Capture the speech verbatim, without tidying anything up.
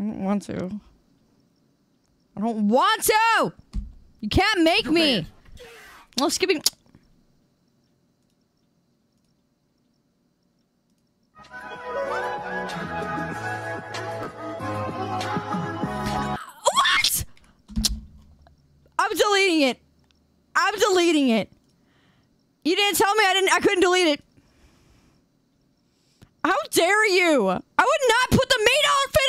I don't want to. I don't want to! You can't make You're me! No skipping. What? I'm deleting it. I'm deleting it. You didn't tell me I didn't. I couldn't delete it. How dare you? I would not put the meat on.